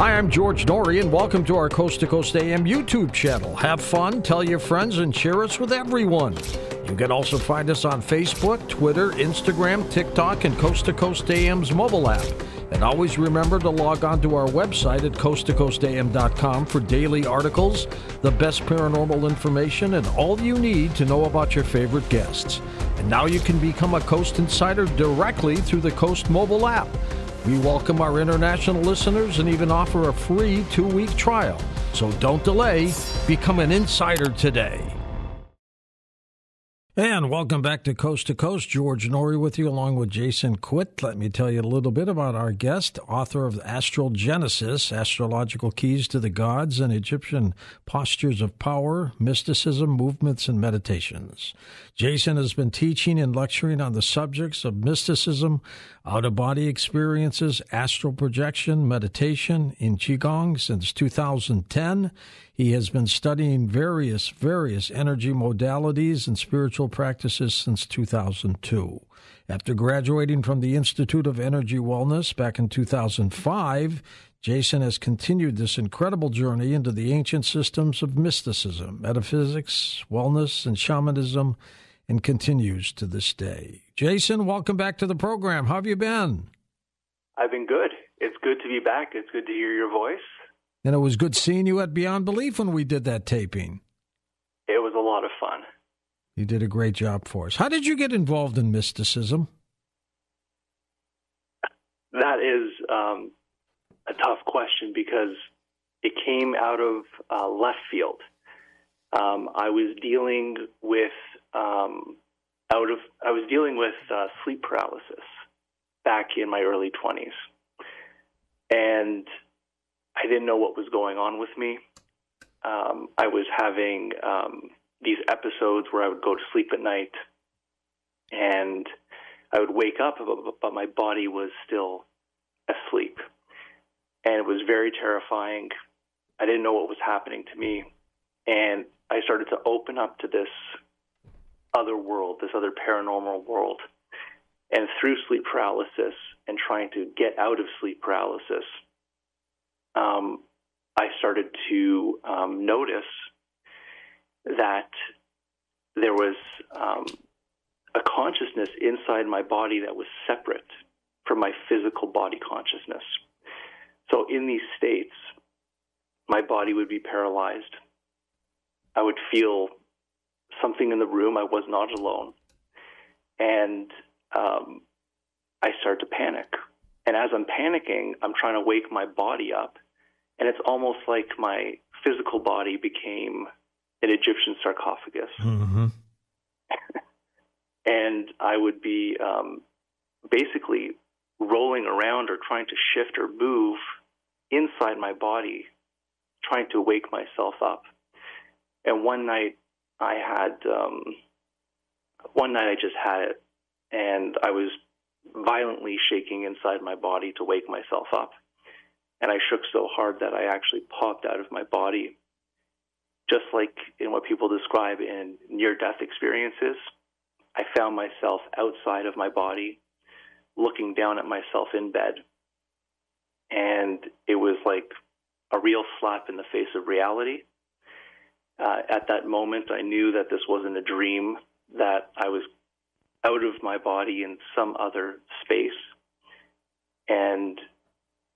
Hi, I'm George Noory, and welcome to our Coast to Coast AM YouTube channel. Have fun, tell your friends, and share us with everyone. You can also find us on Facebook, Twitter, Instagram, TikTok, and Coast to Coast AM's mobile app. And always remember to log on to our website at coasttocoastam.com for daily articles, the best paranormal information, and all you need to know about your favorite guests. And now you can become a Coast Insider directly through the Coast mobile app. We welcome our international listeners and even offer a free 2-week trial. So don't delay. Become an insider today. And welcome back to Coast. George Noory with you along with Jason Quitt. Let me tell you a little bit about our guest, author of Astral Genesis, Astrological Keys to the Gods, and Egyptian Postures of Power, Mysticism, Movements, and Meditations. Jason has been teaching and lecturing on the subjects of mysticism, out-of-body experiences, astral projection, meditation in Qigong since 2010. He has been studying various energy modalities and spiritual practices since 2002. After graduating from the Institute of Energy Wellness back in 2005, Jason has continued this incredible journey into the ancient systems of mysticism, metaphysics, wellness, and shamanism, and continues to this day. Jason, welcome back to the program. How have you been? I've been good. It's good to be back. It's good to hear your voice. And it was good seeing you at Beyond Belief when we did that taping. It was a lot of fun. You did a great job for us. How did you get involved in mysticism? That is a tough question because it came out of left field. I was dealing with sleep paralysis back in my early 20s, and I didn't know what was going on with me. I was having these episodes where I would go to sleep at night and I would wake up, but my body was still asleep. And it was very terrifying. I didn't know what was happening to me. And I started to open up to this other world, this other paranormal world. And through sleep paralysis and trying to get out of sleep paralysis, I started to notice that there was a consciousness inside my body that was separate from my physical body consciousness. So in these states, my body would be paralyzed. I would feel something in the room. I was not alone. And I started to panic. And as I'm panicking, I'm trying to wake my body up, and it's almost like my physical body became an Egyptian sarcophagus. Mm-hmm. And I would be basically rolling around or trying to shift or move inside my body, trying to wake myself up. And one night I had I just had it, and I was violently shaking inside my body to wake myself up. And I shook so hard that I actually popped out of my body, just like in what people describe in near-death experiences. I found myself outside of my body, looking down at myself in bed. And it was like a real slap in the face of reality. At that moment, I knew that this wasn't a dream, that I was out of my body in some other space. And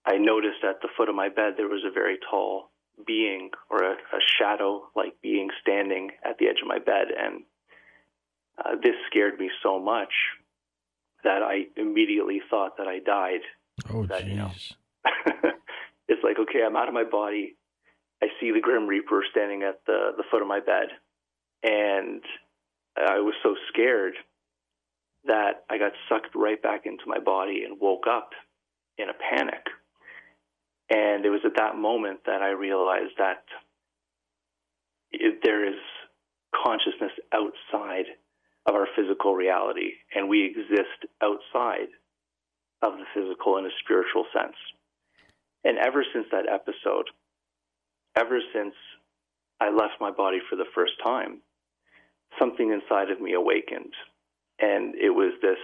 I noticed at the foot of my bed there was a very tall being, or a shadow-like being, standing at the edge of my bed. And this scared me so much that I immediately thought that I died. Oh, jeez. You know, it's like, okay, I'm out of my body. I see the Grim Reaper standing at the foot of my bed. And I was so scared that I got sucked right back into my body and woke up in a panic. And it was at that moment that I realized that there is consciousness outside of our physical reality, and we exist outside of the physical in a spiritual sense. And ever since that episode, ever since I left my body for the first time, something inside of me awakened. And it was this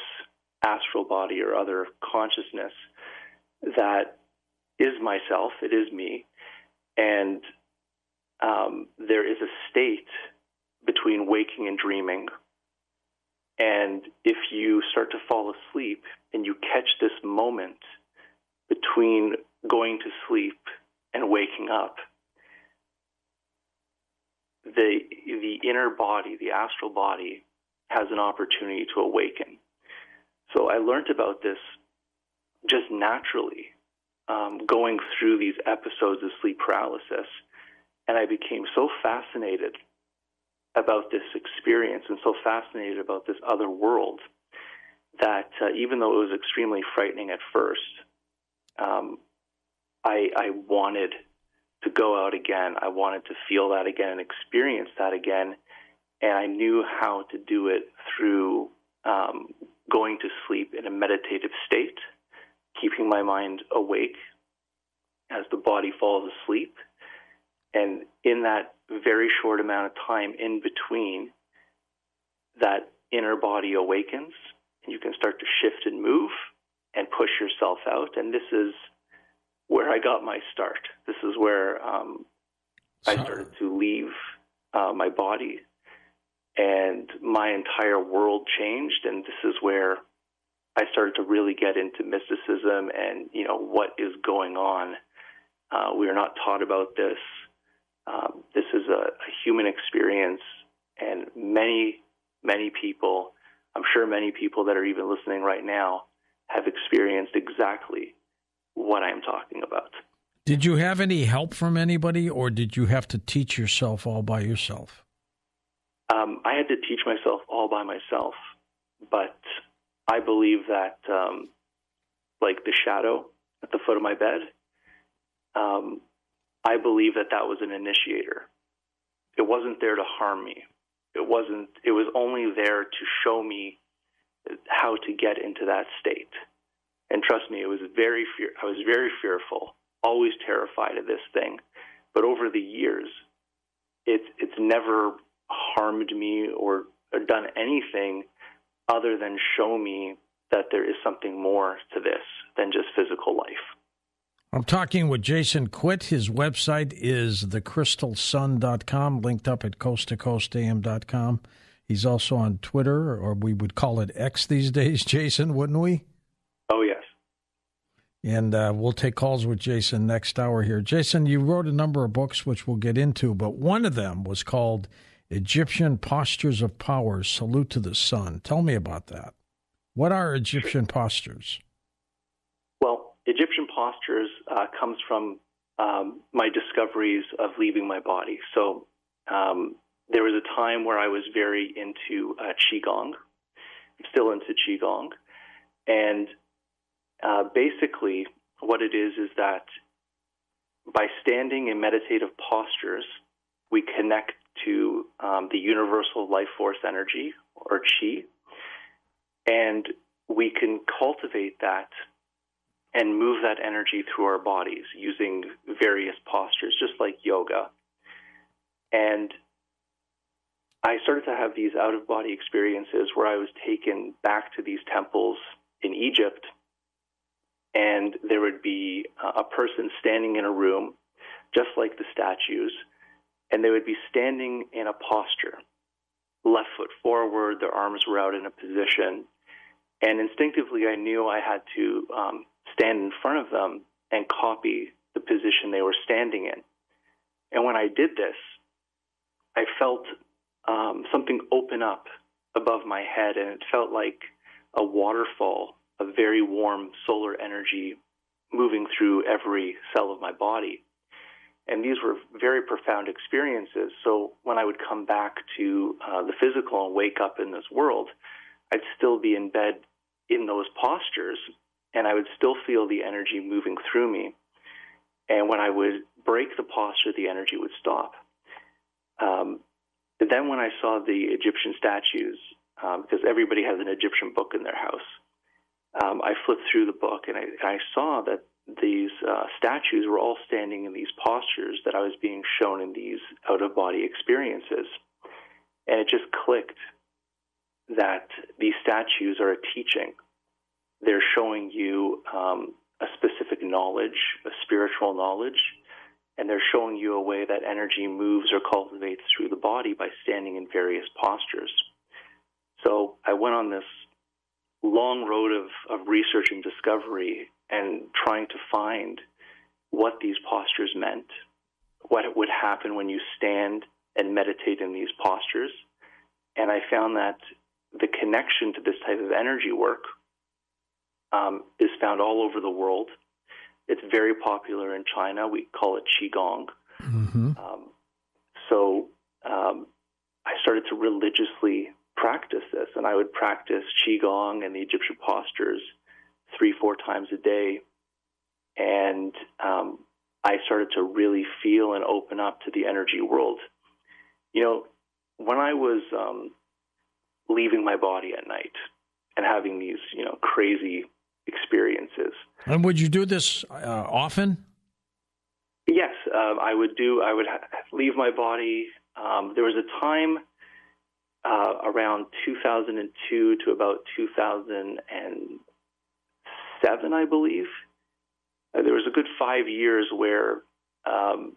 astral body or other consciousness that is myself, it is me, and there is a state between waking and dreaming. And if you start to fall asleep and you catch this moment between going to sleep and waking up, the inner body, the astral body, has an opportunity to awaken. So I learned about this just naturally, going through these episodes of sleep paralysis. And I became so fascinated about this experience and so fascinated about this other world that even though it was extremely frightening at first, I wanted to go out again. I wanted to feel that again and experience that again. And I knew how to do it through going to sleep in a meditative state, keeping my mind awake as the body falls asleep. And in that very short amount of time in between, that inner body awakens, and you can start to shift and move and push yourself out. And this is where I got my start. This is where I started to leave my body, and my entire world changed. And this is where I started to really get into mysticism and, you know, what is going on. We are not taught about this. This is a human experience, and many, many people, I'm sure many people that are even listening right now, have experienced exactly what I'm talking about. Did you have any help from anybody, or did you have to teach yourself all by yourself? I had to teach myself all by myself, but I believe that, like the shadow at the foot of my bed, I believe that that was an initiator. It wasn't there to harm me. It was only there to show me how to get into that state. And trust me, I was very fearful, always terrified of this thing. But over the years, it's never harmed me or done anything other than show me that there is something more to this than just physical life. I'm talking with Jason Quitt. His website is thecrystalsun.com, linked up at coasttocoastam.com. He's also on Twitter, or we would call it X these days, Jason, wouldn't we? Oh, yes. And we'll take calls with Jason next hour here. Jason, you wrote a number of books, which we'll get into, but one of them was called Egyptian Postures of Power, Salute to the Sun. Tell me about that. What are Egyptian postures? Egyptian postures comes from my discoveries of leaving my body. So there was a time where I was very into Qigong. I'm still into Qigong. And basically what it is that by standing in meditative postures, we connect to the universal life force energy, or Qi, and we can cultivate that and move that energy through our bodies using various postures, just like yoga. And I started to have these out-of-body experiences where I was taken back to these temples in Egypt, and there would be a person standing in a room, just like the statues, and they would be standing in a posture, left foot forward, their arms were out in a position, and instinctively I knew I had to stand in front of them and copy the position they were standing in. And when I did this, I felt something open up above my head, and it felt like a waterfall of very warm solar energy moving through every cell of my body. And these were very profound experiences. So when I would come back to the physical and wake up in this world, I'd still be in bed in those postures, and I would still feel the energy moving through me. And when I would break the posture, the energy would stop. But then when I saw the Egyptian statues, because everybody has an Egyptian book in their house, I flipped through the book, and I saw that these statues were all standing in these postures that I was being shown in these out-of-body experiences. And it just clicked that these statues are a teaching. They're showing you a specific knowledge, a spiritual knowledge, and they're showing you a way that energy moves or cultivates through the body by standing in various postures. So I went on this long road of research and discovery and trying to find what these postures meant, what would happen when you stand and meditate in these postures. And I found that the connection to this type of energy work is found all over the world. It's very popular in China. We call it Qigong. Mm-hmm. I started to religiously practice this, and I would practice Qigong and the Egyptian postures 3-4 times a day. And I started to really feel and open up to the energy world. You know, when I was leaving my body at night and having these, you know, crazy experiences. And would you do this often? Yes, I would leave my body. There was a time around 2002 to about 2007, I believe. There was a good 5 years where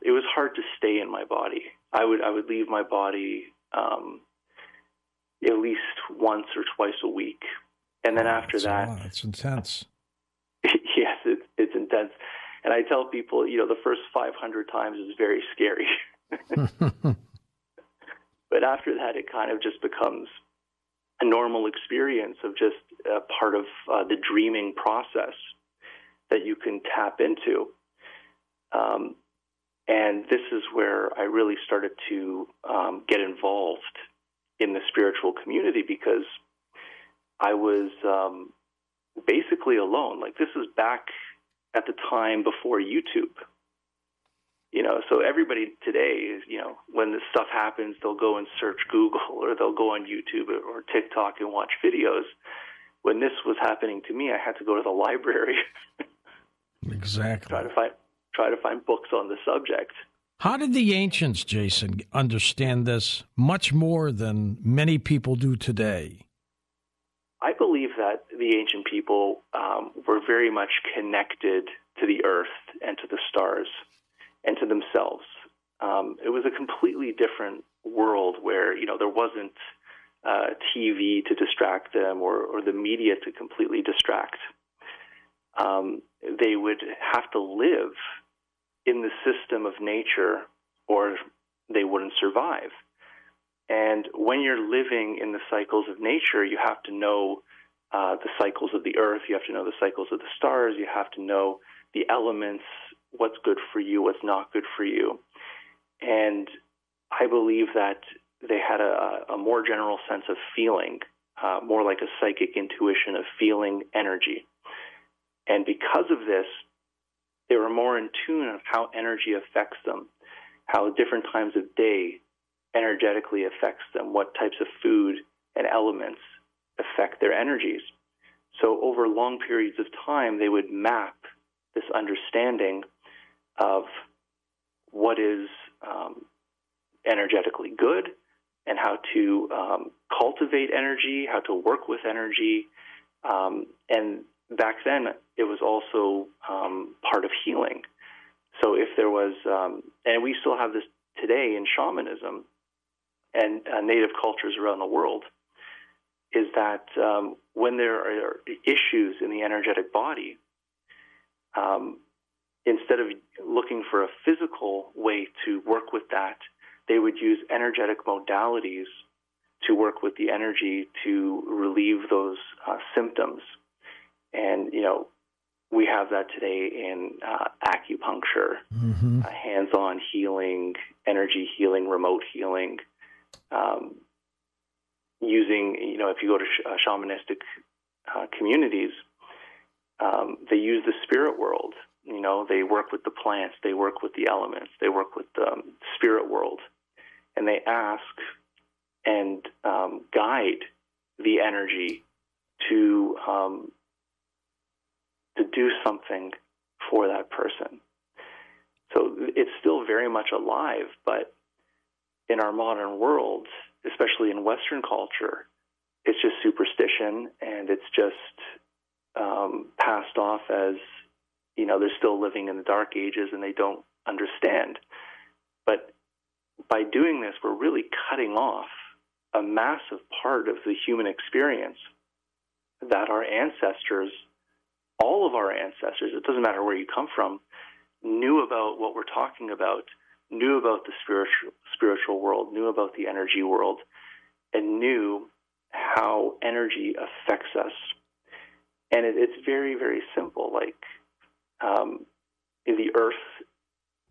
it was hard to stay in my body. I would leave my body at least once or twice a week, and then after that, it's intense. Yes, it's intense, and I tell people, you know, the first 500 times is very scary, but after that, it kind of just becomes a normal experience of just part of the dreaming process that you can tap into. And this is where I really started to get involved in the spiritual community, because I was basically alone. Like, this is back at the time before YouTube. You know, so everybody today, you know, when this stuff happens, they'll go and search Google, or they'll go on YouTube or TikTok and watch videos. When this was happening to me, I had to go to the library. Exactly. Try to find books on the subject. How did the ancients, Jason, understand this much more than many people do today? I believe that the ancient people were very much connected to the earth and to the stars and to themselves. It was a completely different world where, you know, there wasn't TV to distract them or the media to completely distract. They would have to live in the system of nature, or they wouldn't survive. And when you're living in the cycles of nature, you have to know the cycles of the earth, you have to know the cycles of the stars, you have to know the elements, what's good for you, what's not good for you. And I believe that they had a more general sense of feeling, more like a psychic intuition of feeling energy. And because of this, they were more in tune of how energy affects them, how different times of day energetically affects them, what types of food and elements affect their energies. So over long periods of time, they would map this understanding of what is energetically good and how to cultivate energy, how to work with energy, and back then, it was also part of healing. So if there was, and we still have this today in shamanism and native cultures around the world, is that when there are issues in the energetic body, instead of looking for a physical way to work with that, they would use energetic modalities to work with the energy to relieve those symptoms. And, you know, we have that today in acupuncture, mm-hmm. Hands-on healing, energy healing, remote healing, using, you know, if you go to shamanistic communities, they use the spirit world. You know, they work with the plants, they work with the elements, they work with the spirit world, and they ask and guide the energy to do something for that person. So it's still very much alive, but in our modern world, especially in Western culture, it's just superstition, and it's just passed off as you know, they're still living in the Dark Ages and they don't understand. But by doing this, we're really cutting off a massive part of the human experience that our ancestors, all of our ancestors, it doesn't matter where you come from, knew about what we're talking about, knew about the spiritual world, knew about the energy world, and knew how energy affects us. And it's very, very simple. Like the earth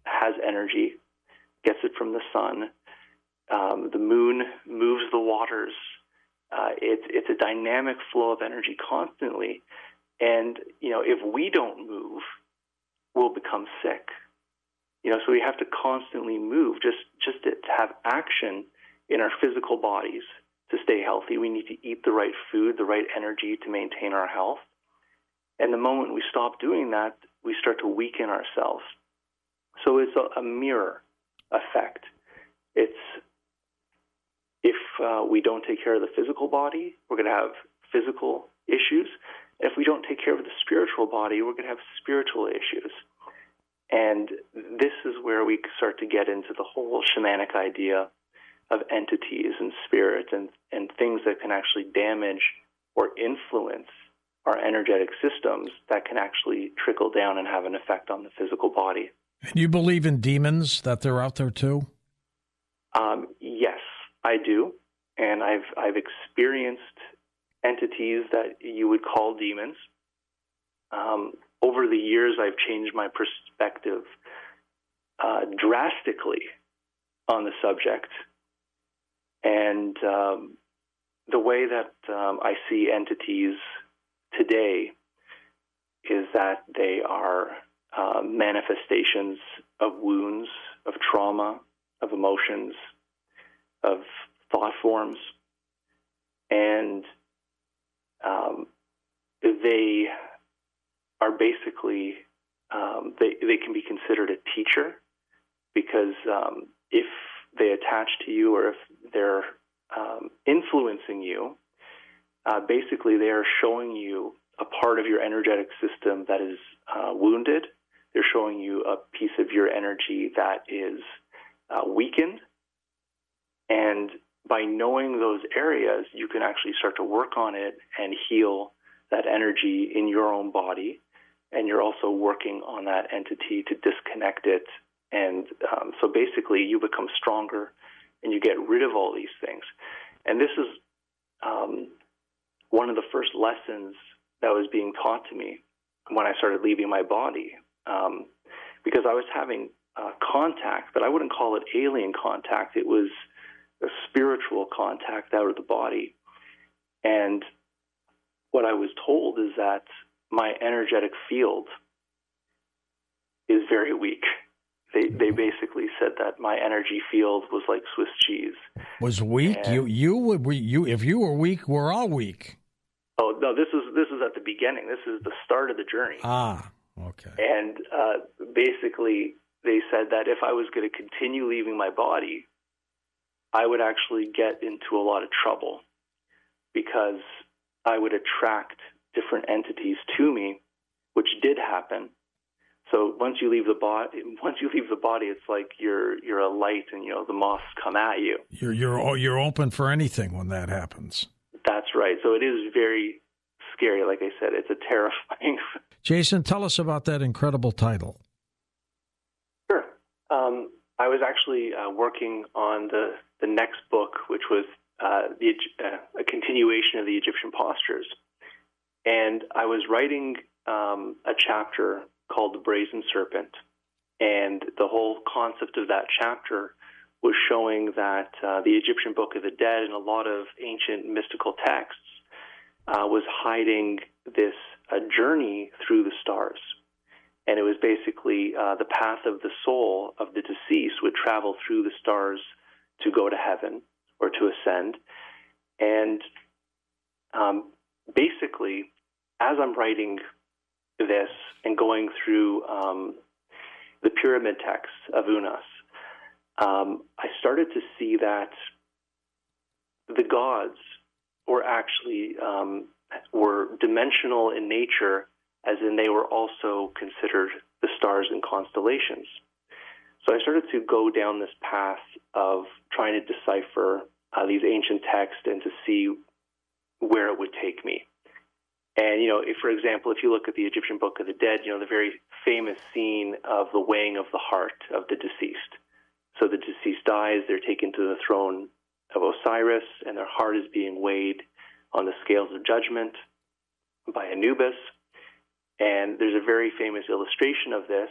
has energy, gets it from the sun. The moon moves the waters. It's a dynamic flow of energy constantly. And, you know, if we don't move, we'll become sick. You know, so we have to constantly move. Just to have action in our physical bodies to stay healthy, we need to eat the right food, the right energy to maintain our health. And the moment we stop doing that, we start to weaken ourselves. So it's a mirror effect. It's if we don't take care of the physical body, we're going to have physical issues. If we don't take care of the spiritual body, we're going to have spiritual issues. And this is where we start to get into the whole shamanic idea of entities and spirits and things that can actually damage or influence our energetic systems that can actually trickle down and have an effect on the physical body. And you believe in demons, that they're out there too? Yes, I do. And I've experienced entities that you would call demons. Over the years, I've changed my perspective drastically on the subject. And the way that I see entities today is that they are manifestations of wounds, of trauma, of emotions, of thought forms, and they are basically, they can be considered a teacher, because if they attach to you or if they're influencing you, basically they are showing you a part of your energetic system that is wounded. They're showing you a piece of your energy that is weakened. And by knowing those areas, you can actually start to work on it and heal that energy in your own body. And you're also working on that entity to disconnect it. And so basically you become stronger and you get rid of all these things. And this is one of the first lessons that was being taught to me when I started leaving my body, because I was having contact, but I wouldn't call it alien contact. It was a spiritual contact out of the body. And what I was told is that my energetic field is very weak. They basically said that my energy field was like Swiss cheese. Was weak? And if you were weak, we're all weak. Oh no, this is at the beginning. This is the start of the journey. Ah, okay. And basically, they said that if I was going to continue leaving my body, I would actually get into a lot of trouble because I would attract different entities to me, which did happen. So once you leave the body, it's like you're a light, and you know the moths come at you. You're open for anything when that happens. That's right. So it is very scary. Like I said, it's a terrifying. Jason, tell us about that incredible title. Sure. I was actually working on the next book, which was a continuation of the Egyptian Postures, and I was writing a chapter called The Brazen Serpent. And the whole concept of that chapter was showing that the Egyptian Book of the Dead and a lot of ancient mystical texts was hiding this journey through the stars. And it was basically the path of the soul of the deceased would travel through the stars to go to heaven or to ascend. And basically, as I'm writing this and going through the Pyramid Texts of Unas, I started to see that the gods were dimensional in nature as in they were also considered the stars and constellations. So I started to go down this path of trying to decipher these ancient texts and to see where it would take me. And, you know, if, for example, if you look at the Egyptian Book of the Dead, you know, the very famous scene of the weighing of the heart of the deceased. So the deceased dies, they're taken to the throne of Osiris, and their heart is being weighed on the scales of judgment by Anubis. And there's a very famous illustration of this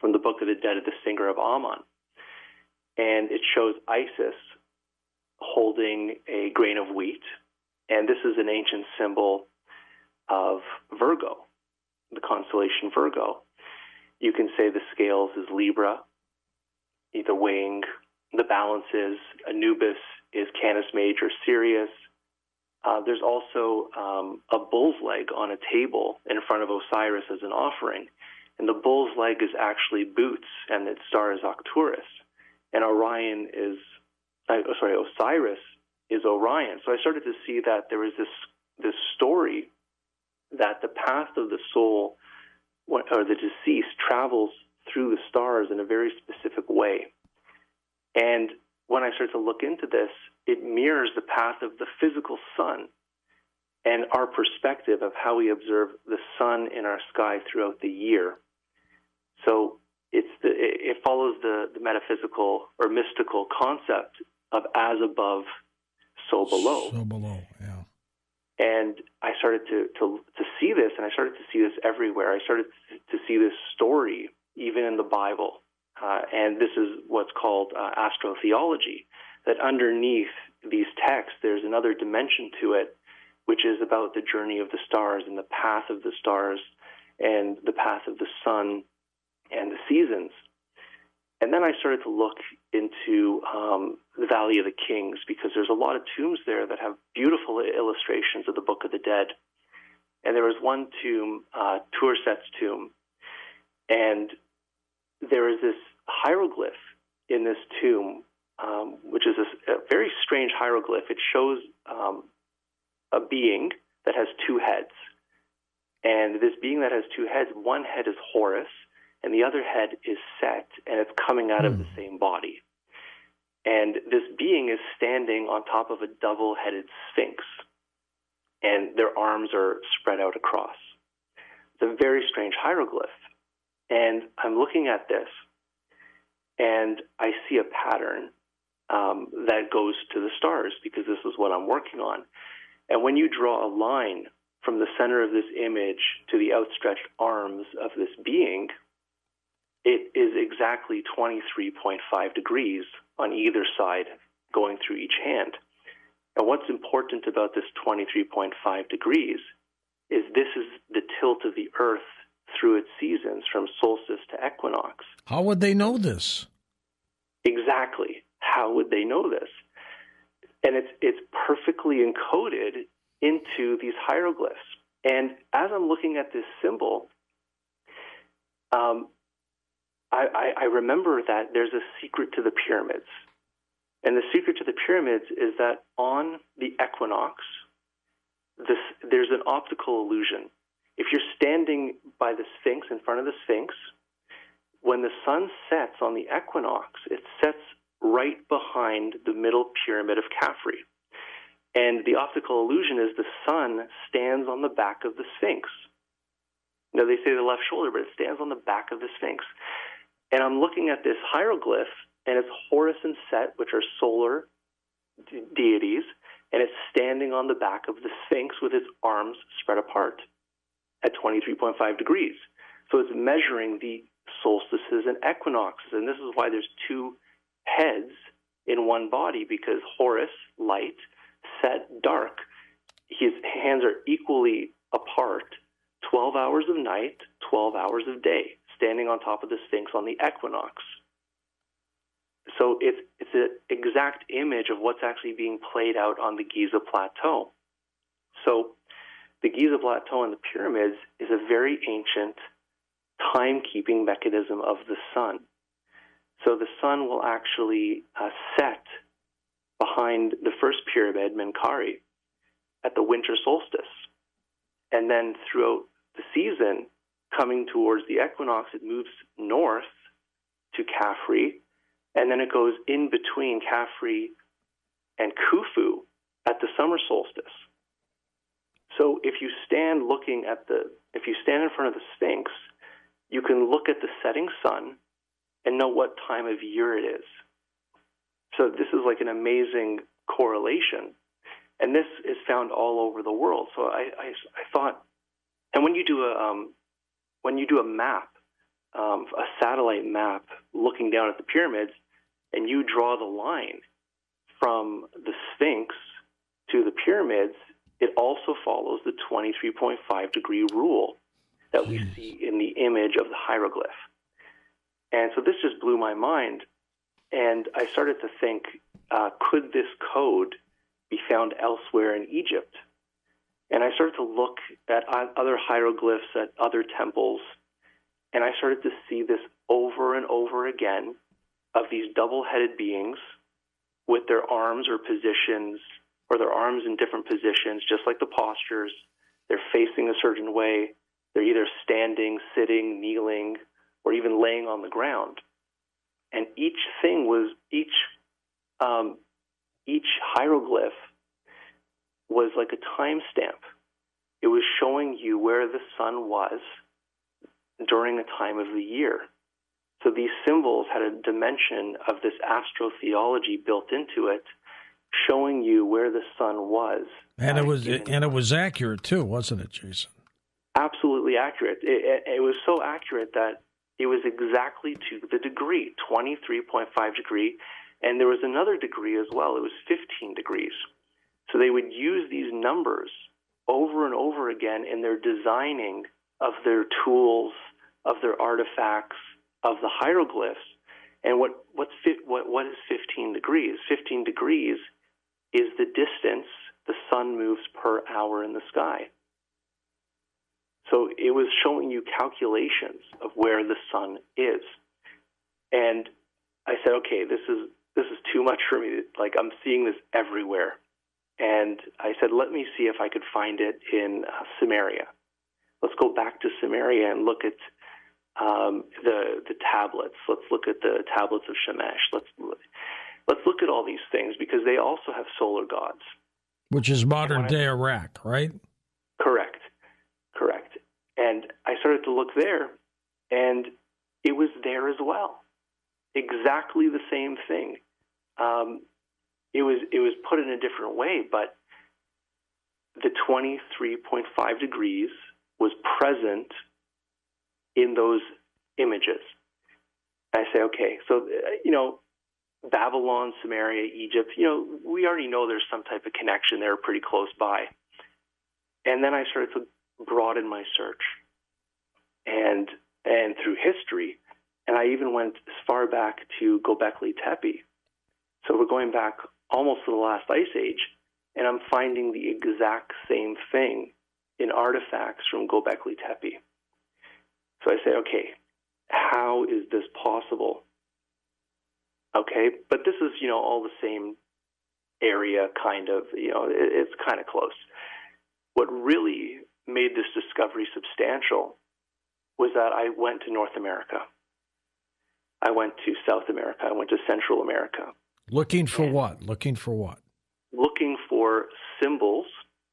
from the Book of the Dead of the Singer of Amon. And it shows Isis holding a grain of wheat. And this is an ancient symbol of Virgo, the constellation Virgo. You can say the scales is Libra, either weighing the balances. Anubis is Canis Major, Sirius. There's also a bull's leg on a table in front of Osiris as an offering. And the bull's leg is actually Boots, and its star is Arcturus. And Osiris is Orion. So I started to see that there was this story that the path of the soul, or the deceased, travels through the stars in a very specific way. And when I started to look into this, it mirrors the path of the physical sun and our perspective of how we observe the sun in our sky throughout the year. So it follows the metaphysical or mystical concept of as above, so below. So below, yeah. And I started to see this, and I started to see this everywhere. I started to see this story even in the Bible. And this is what's called astrotheology, that underneath these texts, there's another dimension to it, which is about the journey of the stars and the path of the stars and the path of the sun and the seasons. And then I started to look into the Valley of the Kings, because there's a lot of tombs there that have beautiful illustrations of the Book of the Dead. And there was one tomb, Turset's tomb, and there is this hieroglyph in this tomb, which is a very strange hieroglyph. It shows a being that has two heads. And this being that has two heads, one head is Horus, and the other head is Set, and it's coming out of the same body. And this being is standing on top of a double-headed Sphinx, and their arms are spread out across. It's a very strange hieroglyph. And I'm looking at this, and I see a pattern that goes to the stars, because this is what I'm working on. And when you draw a line from the center of this image to the outstretched arms of this being, it is exactly 23.5 degrees on either side going through each hand. And what's important about this 23.5 degrees is this is the tilt of the Earth through its seasons, from solstice to equinox. How would they know this? Exactly. How would they know this? And it's perfectly encoded into these hieroglyphs. And as I'm looking at this symbol, I remember that there's a secret to the pyramids. And the secret to the pyramids is that on the equinox, there's an optical illusion. If you're standing by the Sphinx, in front of the Sphinx, when the sun sets on the equinox, it sets right behind the middle pyramid of Khafre. And the optical illusion is the sun stands on the back of the Sphinx. Now, they say the left shoulder, but it stands on the back of the Sphinx. And I'm looking at this hieroglyph, and it's Horus and Set, which are solar deities, and it's standing on the back of the Sphinx with its arms spread apart at 23.5 degrees. So it's measuring the solstices and equinoxes, and this is why there's two heads in one body, because Horus, light, Set, dark. His hands are equally apart, 12 hours of night, 12 hours of day, standing on top of the Sphinx on the equinox. So it's an exact image of what's actually being played out on the Giza Plateau. So the Giza Plateau and the pyramids is a very ancient timekeeping mechanism of the sun. So the sun will actually set behind the first pyramid, Menkaure, at the winter solstice. And then throughout the season coming towards the equinox, it moves north to Khafre, and then it goes in between Khafre and Khufu at the summer solstice. So if you stand in front of the Sphinx, you can look at the setting sun and know what time of year it is. So this is like an amazing correlation. And this is found all over the world. So I thought, and when you do a map, a satellite map looking down at the pyramids, and you draw the line from the Sphinx to the pyramids, it also follows the 23.5 degree rule that we see in the image of the hieroglyph. And so this just blew my mind. And I started to think, could this code be found elsewhere in Egypt? And I started to look at other hieroglyphs, at other temples, and I started to see this over and over again of these double-headed beings with their arms or positions, or their arms in different positions, just like the postures. They're facing a certain way. They're either standing, sitting, kneeling, or even laying on the ground. And each hieroglyph was like a timestamp. It was showing you where the sun was during a time of the year. So these symbols had a dimension of this astrotheology built into it, showing you where the sun was. And it was accurate too, wasn't it, Jason? Absolutely accurate. It was so accurate that it was exactly to the degree, 23.5 degree, and there was another degree as well. It was 15 degrees. So they would use these numbers over and over again in their designing of their tools, of their artifacts, of the hieroglyphs. And what is 15 degrees? 15 degrees is the distance the sun moves per hour in the sky. So it was showing you calculations of where the sun is. And I said, okay, this is too much for me. Like, I'm seeing this everywhere. And I said, let me see if I could find it in Sumeria. Let's go back to Sumeria and look at the tablets. Let's look at the tablets of Shamash. Let's look at all these things, because they also have solar gods. Which is modern-day Iraq, right? Correct. And I started to look there, and it was there as well. Exactly the same thing. It was put in a different way, but the 23.5 degrees was present in those images. I say, okay, so, Babylon, Sumeria, Egypt, we already know there's some type of connection there pretty close by. And then I started to broaden my search and through history. And I even went as far back to Gobekli Tepe. So we're going back almost to the last ice age, and I'm finding the exact same thing in artifacts from Gobekli Tepe. So I say, okay, how is this possible? Okay, but this is, all the same area, kind of, it's kind of close. What really made this discovery substantial was that I went to North America. I went to South America. I went to Central America. Looking for what? Looking for symbols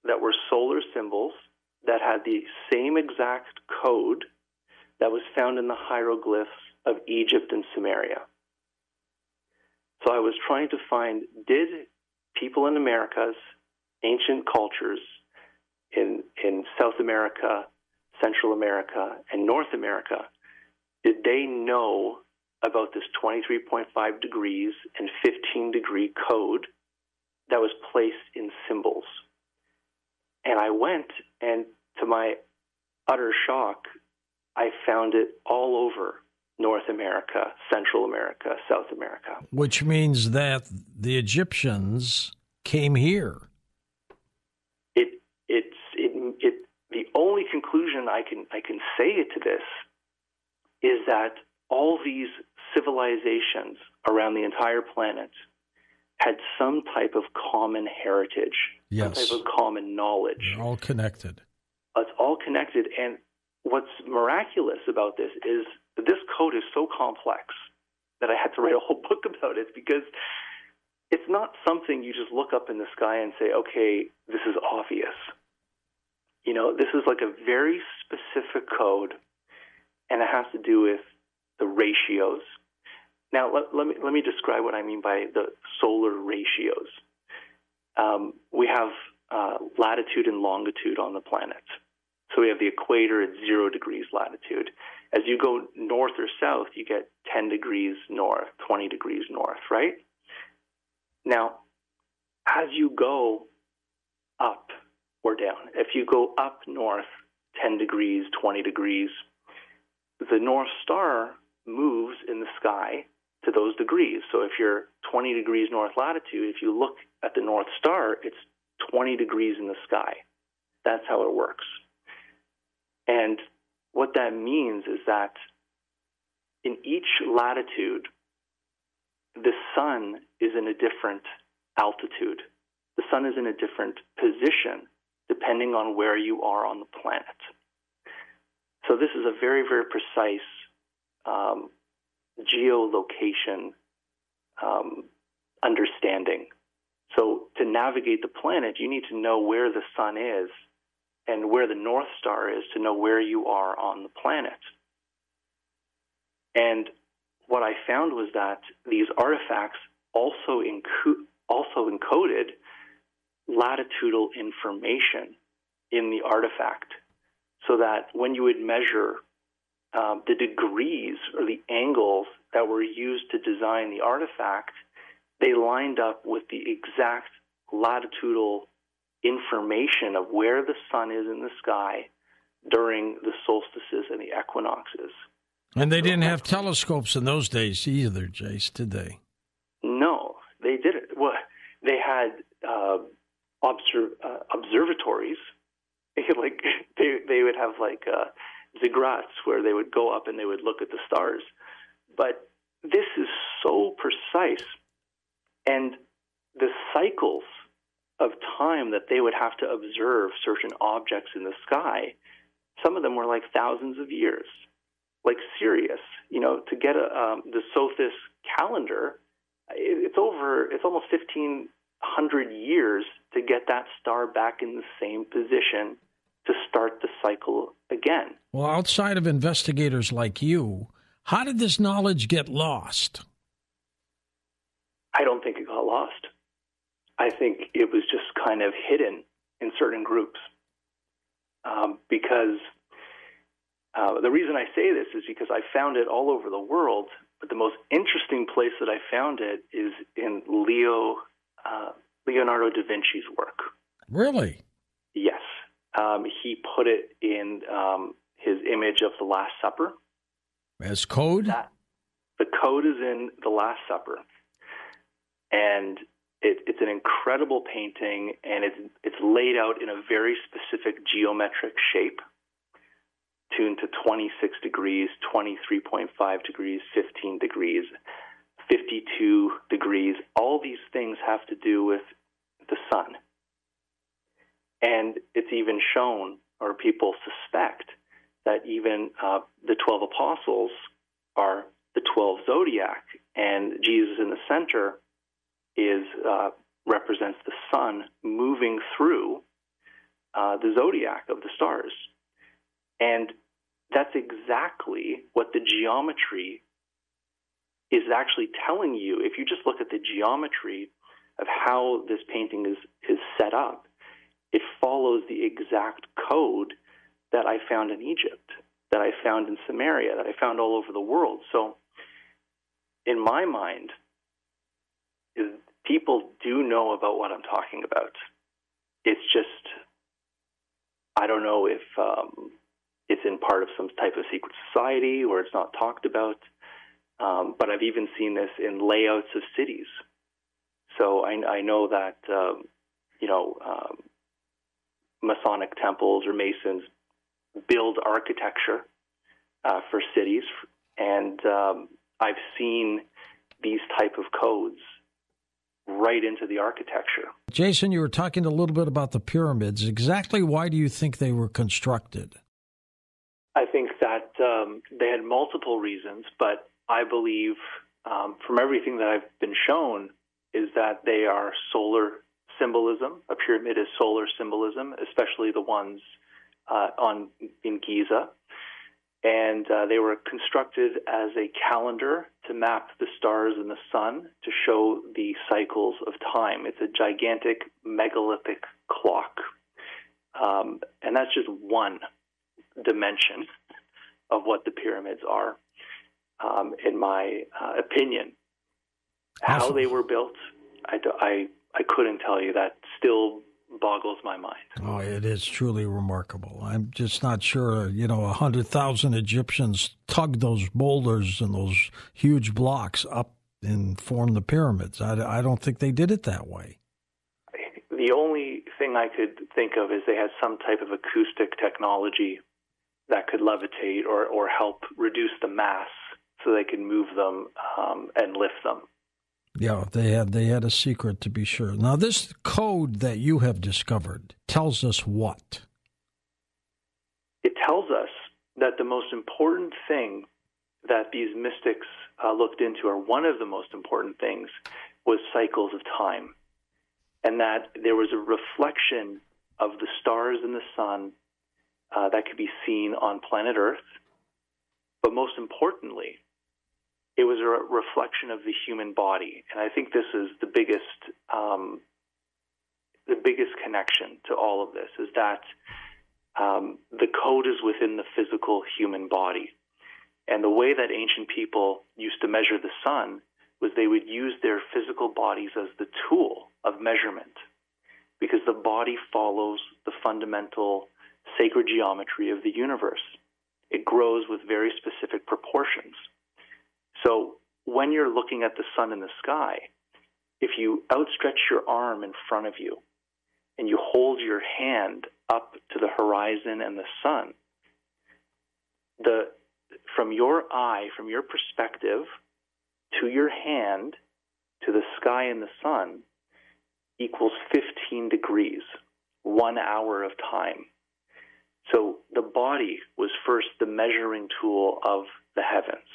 that were solar symbols that had the same exact code that was found in the hieroglyphs of Egypt and Sumeria. So I was trying to find, did people in America's ancient cultures in South America, Central America, and North America, did they know about this 23.5 degrees and 15 degree code that was placed in symbols? And I went, and to my utter shock, I found it all over North America, Central America, South America. Which means that the Egyptians came here. The only conclusion I can say to this is that all these civilizations around the entire planet had some type of common heritage, yes. Some type of common knowledge. They're all connected. It's all connected, and what's miraculous about this is this code is so complex that I had to write a whole book about it, because it's not something you just look up in the sky and say, okay, this is obvious. You know, this is like a very specific code, and it has to do with the ratios. Now, let me describe what I mean by the solar ratios. We have latitude and longitude on the planet. So we have the equator at 0 degrees latitude. As you go north or south, you get 10 degrees north, 20 degrees north, right? Now, as you go up or down, if you go up north, 10 degrees, 20 degrees, the North Star moves in the sky to those degrees. So if you're 20 degrees north latitude, if you look at the North Star, it's 20 degrees in the sky. That's how it works. And what that means is that in each latitude, the sun is in a different altitude. The sun is in a different position depending on where you are on the planet. So this is a very, very precise geolocation understanding. So to navigate the planet, you need to know where the sun is and where the North Star is to know where you are on the planet. And what I found was that these artifacts also encoded latitudinal information in the artifact, so that when you would measure the degrees or the angles that were used to design the artifact, they lined up with the exact latitudinal information of where the sun is in the sky during the solstices and the equinoxes. And they didn't have telescopes in those days either, Jace, did they? No, they didn't. Well, they had observatories. Like they would have like ziggurats where they would go up and they would look at the stars. But this is so precise, and the cycles of time that they would have to observe certain objects in the sky, some of them were like thousands of years, like Sirius. You know, to get the Sothis calendar, it's almost 1,500 years to get that star back in the same position to start the cycle again. Well, outside of investigators like you, how did this knowledge get lost? I don't think it got lost. I think it was just kind of hidden in certain groups. Because the reason I say this is because I found it all over the world, but the most interesting place that I found it is in Leonardo da Vinci's work. Really? Yes. He put it in his image of the Last Supper. As code? The code is in the Last Supper. And it's an incredible painting, and it's laid out in a very specific geometric shape, tuned to 26 degrees, 23.5 degrees, 15 degrees, 52 degrees. All these things have to do with the sun. And it's even shown, or people suspect, that even the 12 apostles are the 12 zodiac, and Jesus in the center represents the sun moving through the zodiac of the stars. And that's exactly what the geometry is actually telling you. If you just look at the geometry of how this painting is set up, it follows the exact code that I found in Egypt, that I found in Sumeria, that I found all over the world. So in my mind, people do know about what I'm talking about. It's just, I don't know if it's in part of some type of secret society or it's not talked about. But I've even seen this in layouts of cities. So I know that, Masonic temples or Masons build architecture for cities. And I've seen these type of codes right into the architecture. Jason, you were talking a little bit about the pyramids. Exactly why do you think they were constructed? I think that they had multiple reasons, but I believe from everything that I've been shown is that they are solar symbolism. A pyramid is solar symbolism, especially the ones in Giza. And they were constructed as a calendar to map the stars and the sun to show the cycles of time. It's a gigantic megalithic clock. And that's just one dimension of what the pyramids are, in my opinion. Awesome. How they were built, I couldn't tell you. That still boggles my mind. Oh, it is truly remarkable. I'm just not sure, 100,000 Egyptians tugged those boulders and those huge blocks up and formed the pyramids. I don't think they did it that way. The only thing I could think of is they had some type of acoustic technology that could levitate or help reduce the mass so they could move them and lift them. Yeah, they had a secret, to be sure. Now, this code that you have discovered tells us what? It tells us that the most important thing that these mystics looked into, or one of the most important things, was cycles of time, and that there was a reflection of the stars and the sun that could be seen on planet Earth. But most importantly, it was a reflection of the human body, and I think this is the biggest connection to all of this, is that the code is within the physical human body. And the way that ancient people used to measure the sun was they would use their physical bodies as the tool of measurement, because the body follows the fundamental sacred geometry of the universe. It grows with very specific proportions. So when you're looking at the sun in the sky, if you outstretch your arm in front of you and you hold your hand up to the horizon and the sun, from your eye, from your perspective, to your hand, to the sky and the sun, equals 15 degrees, 1 hour of time. So the body was first the measuring tool of the heavens.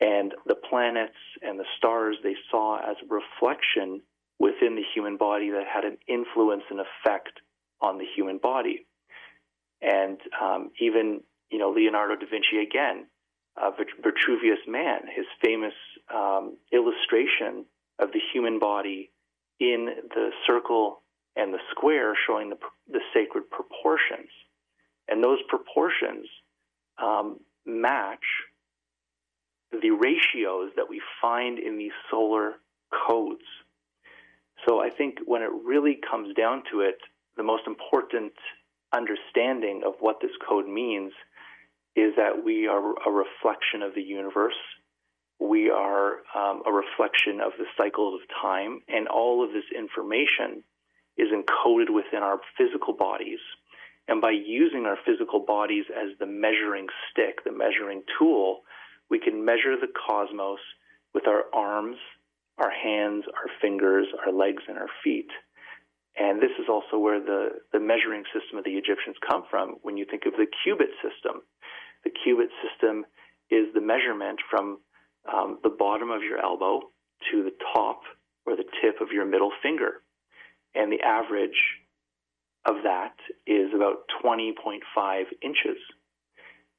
And the planets and the stars they saw as a reflection within the human body that had an influence and effect on the human body. And even, Leonardo da Vinci again, Vitruvius Man, his famous illustration of the human body in the circle and the square showing the sacred proportions. And those proportions match the ratios that we find in these solar codes. So I think when it really comes down to it, the most important understanding of what this code means is that we are a reflection of the universe. We are a reflection of the cycles of time, and all of this information is encoded within our physical bodies. And by using our physical bodies as the measuring stick, the measuring tool, we can measure the cosmos with our arms, our hands, our fingers, our legs, and our feet. And this is also where the measuring system of the Egyptians come from. When you think of the cubit system is the measurement from the bottom of your elbow to the top or the tip of your middle finger. And the average of that is about 20.5 inches.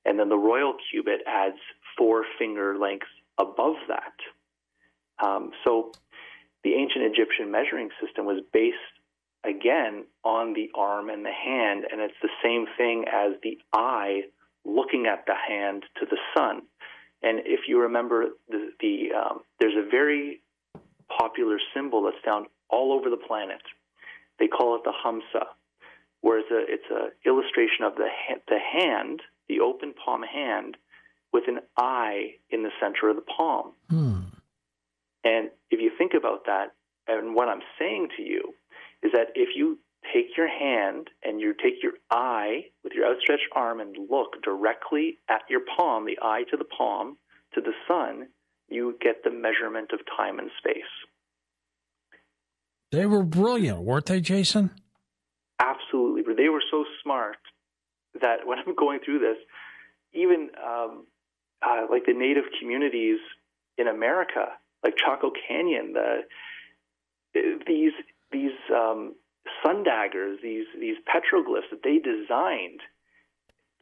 And then the royal cubit adds 4 finger lengths above that. So the ancient Egyptian measuring system was based, again, on the arm and the hand, and it's the same thing as the eye looking at the hand to the sun. And if you remember, there's a very popular symbol that's found all over the planet. They call it the Hamsa, where it's a illustration of the hand, the open palm hand, with an eye in the center of the palm. And if you think about that, and what I'm saying to you is that if you take your hand and you take your eye with your outstretched arm and look directly at your palm, the eye to the palm, to the sun, you get the measurement of time and space. They were brilliant, weren't they, Jason? Absolutely. They were so smart that when I'm going through this, even like the native communities in America, like Chaco Canyon, these sun daggers, these petroglyphs that they designed,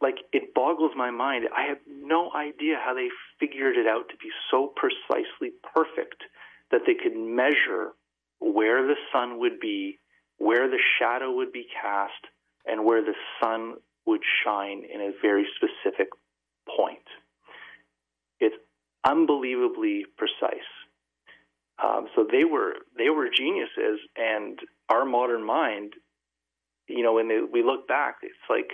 like, it boggles my mind. I have no idea how they figured it out to be so precisely perfect that they could measure where the sun would be, where the shadow would be cast, and where the sun would shine in a very specific point. It's unbelievably precise. So they were geniuses, and our modern mind, you know, when we look back, it's like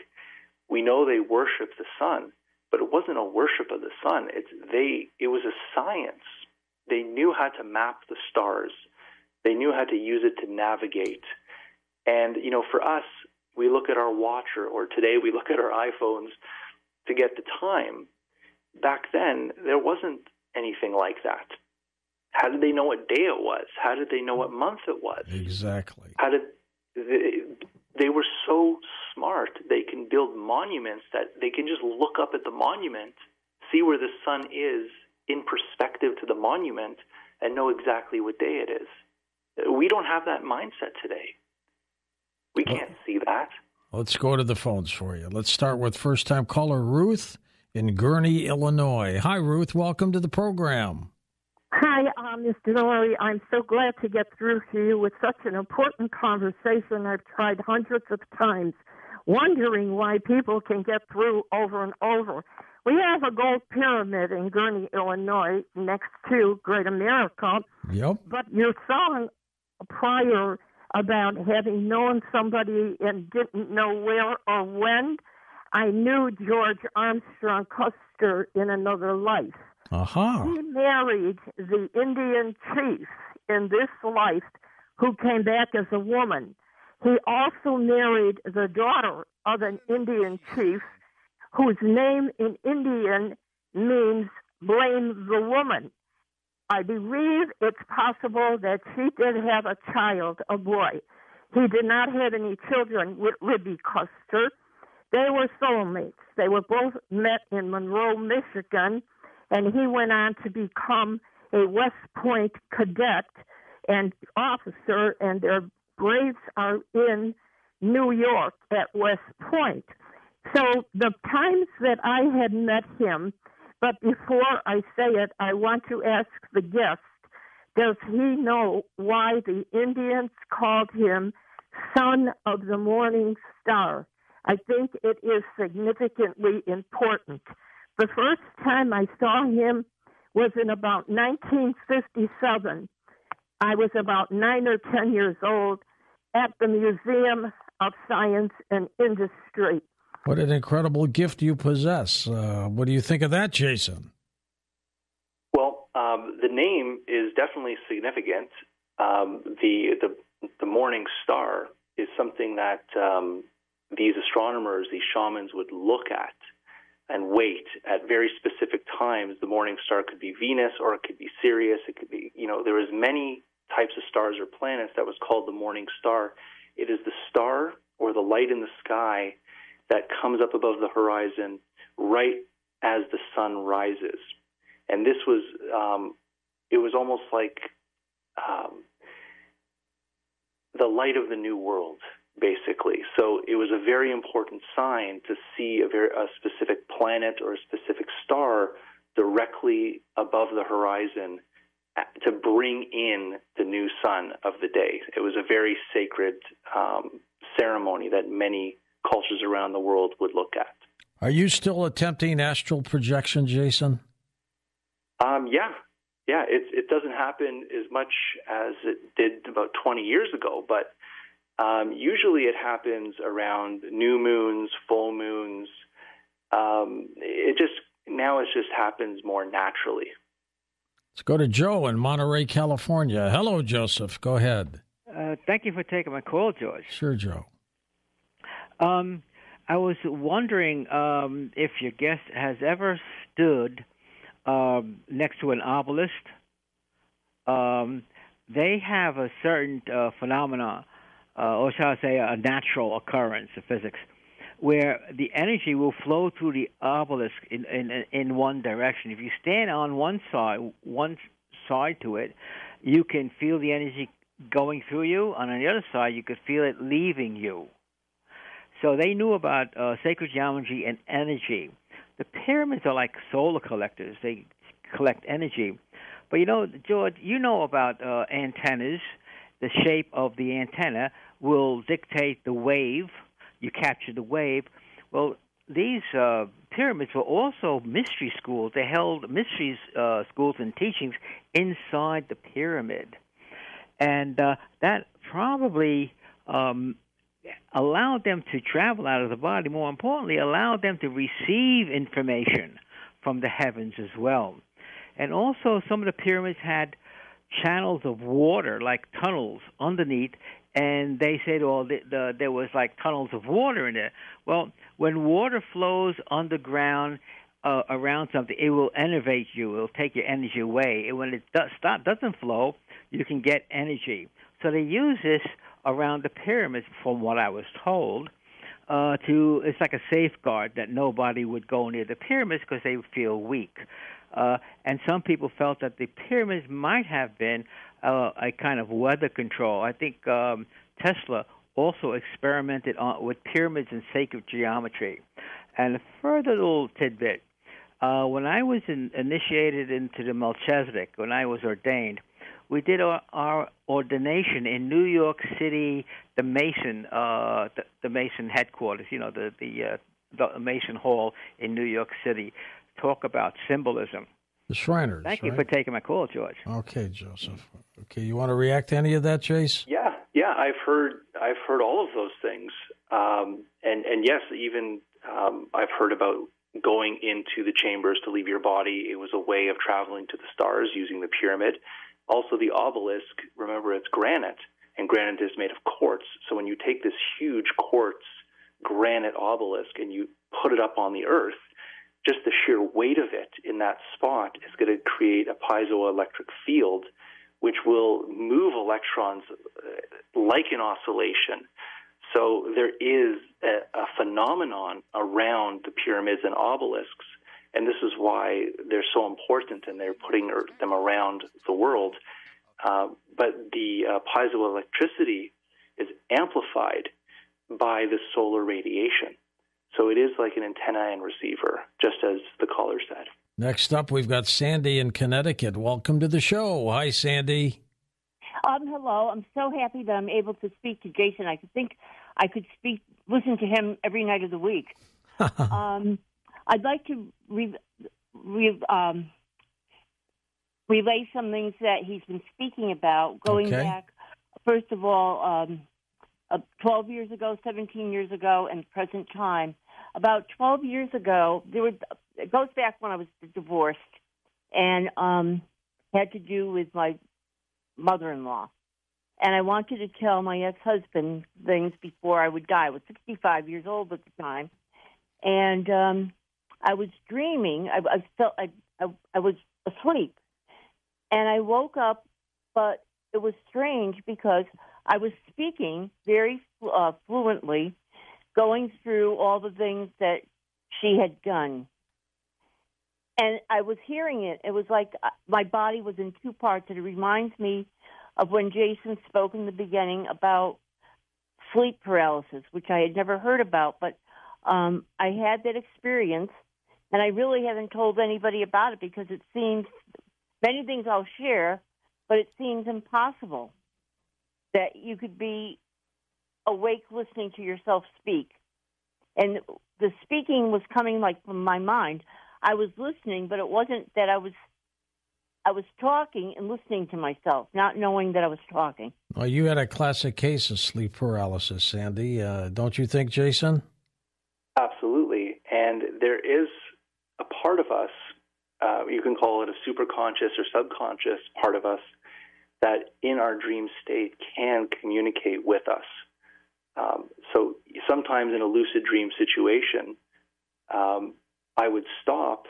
we know they worship the sun, but it wasn't a worship of the sun. It was a science. They knew how to map the stars. They knew how to use it to navigate. And, you know, for us, we look at our watch or today we look at our iPhones to get the time. Back then, there wasn't anything like that. How did they know what day it was? How did they know what month it was? Exactly. How did they were so smart. They can build monuments that they can just look up at the monument, see where the sun is in perspective to the monument, and know exactly what day it is. We don't have that mindset today. We can't see that. Let's go to the phones for you. Let's start with first-time caller Ruth in Gurnee, Illinois. Hi, Ruth. Welcome to the program. Hi, Mr. Noory. I'm so glad to get through to you with such an important conversation. I've tried hundreds of times, wondering why people can get through over and over. We have a gold pyramid in Gurnee, Illinois, next to Great America. Yep. But your song prior about having known somebody and didn't know where or when, I knew George Armstrong Custer in another life. Uh-huh. He married the Indian chief in this life who came back as a woman. He also married the daughter of an Indian chief whose name in Indian means blame the woman. I believe it's possible that she did have a child, a boy. He did not have any children with Libby Custer. They were soulmates. They were both met in Monroe, Michigan, and he went on to become a West Point cadet and officer, and their graves are in New York at West Point. So the times that I had met him, but before I say it, I want to ask the guest, does he know why the Indians called him Son of the Morning Star? I think it is significantly important. The first time I saw him was in about 1957. I was about 9 or 10 years old at the Museum of Science and Industry. What an incredible gift you possess. What do you think of that, Jason? Well, the name is definitely significant. The morning star is something that these astronomers, these shamans would look at and wait at very specific times. The morning star could be Venus, or it could be Sirius. It could be, you know, there is many types of stars or planets that was called the morning star. It is the star or the light in the sky that comes up above the horizon right as the sun rises. And this was, it was almost like the light of the new world, basically. So it was a very important sign to see a specific planet or a specific star directly above the horizon to bring in the new sun of the day. It was a very sacred ceremony that many cultures around the world would look at. Are you still attempting astral projection, Jason? Yeah. It doesn't happen as much as it did about 20 years ago, but usually it happens around new moons, full moons. It just happens more naturally. Let's go to Joe in Monterey, California. Hello, Joseph. Go ahead. Thank you for taking my call, George. Sure, Joe. I was wondering if your guest has ever stood next to an obelisk. They have a certain phenomena, or shall I say a natural occurrence of physics, where the energy will flow through the obelisk in one direction. If you stand on one side to it, you can feel the energy going through you. On the other side, you could feel it leaving you. So they knew about sacred geometry and energy. The pyramids are like solar collectors. They collect energy. But, you know, George, you know about antennas. The shape of the antenna will dictate the wave. You capture the wave. Well, these pyramids were also mystery schools. They held mystery schools and teachings inside the pyramid. And that probably allowed them to travel out of the body. More importantly, allowed them to receive information from the heavens as well. And also some of the pyramids had channels of water, like tunnels underneath, and they said, well, there was like tunnels of water in there. Well, when water flows underground around something, it will enervate you. It will take your energy away. And when it doesn't flow, you can get energy. So they use this around the pyramids, from what I was told, it's like a safeguard that nobody would go near the pyramids because they would feel weak. And some people felt that the pyramids might have been a kind of weather control. I think Tesla also experimented with pyramids and sacred geometry. And a further little tidbit, when I was initiated into the Melchizedek, when I was ordained, we did our ordination in New York City, the Mason headquarters, you know, the Mason Hall in New York City. Talk about symbolism. The Shriners. Thank you for taking my call, George. Okay, Joseph. Okay, you want to react to any of that, Chase? Yeah. I've heard all of those things, and yes, even I've heard about going into the chambers to leave your body. It was a way of traveling to the stars using the pyramid. Also, the obelisk. Remember, it's granite, and granite is made of quartz. So when you take this huge quartz granite obelisk and you put it up on the earth, just the sheer weight of it in that spot is going to create a piezoelectric field, which will move electrons like an oscillation. So there is a phenomenon around the pyramids and obelisks, and this is why they're so important, and they're putting them around the world. But the piezoelectricity is amplified by the solar radiation. So it is like an antenna and receiver, just as the caller said. Next up, we've got Sandy in Connecticut. Welcome to the show. Hi, Sandy. Hello. I'm so happy that I'm able to speak to Jason. I think I could listen to him every night of the week. I'd like to relay some things that he's been speaking about, going back, first of all, 12 years ago, 17 years ago, and present time. About 12 years ago, it goes back when I was divorced, and had to do with my mother-in-law. And I wanted to tell my ex-husband things before I would die. I was 65 years old at the time, and I was dreaming. I was asleep, and I woke up, but it was strange because I was speaking very fluently, going through all the things that she had done. And I was hearing it. It was like my body was in two parts. It reminds me of when Jason spoke in the beginning about sleep paralysis, which I had never heard about. But I had that experience, and I really haven't told anybody about it because it seems many things I'll share, but it seems impossible that you could be awake listening to yourself speak. And the speaking was coming like from my mind. I was listening, but it wasn't that I was talking and listening to myself, not knowing that I was talking. Well, you had a classic case of sleep paralysis, Sandy. Don't you think, Jason? Absolutely. And there is a part of us, you can call it a superconscious or subconscious part of us, that in our dream state can communicate with us. So sometimes in a lucid dream situation, I would stop,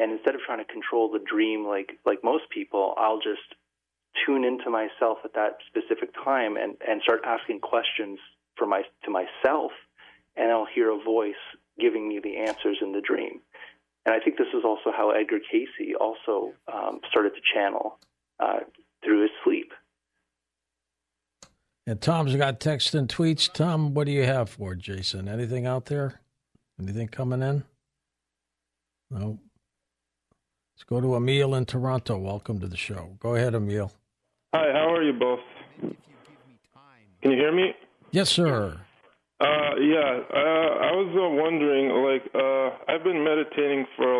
and instead of trying to control the dream like most people, I'll just tune into myself at that specific time and start asking questions to myself and I'll hear a voice giving me the answers in the dream. And I think this is also how Edgar Casey also started to channel through his sleep. And Tom's got texts and tweets. Tom, what do you have for Jason? Anything out there? Anything coming in? No. Let's go to Emil in Toronto. Welcome to the show. Go ahead, Emil. Hi, how are you both? Can you hear me? Yes, sir. I was wondering, I've been meditating for,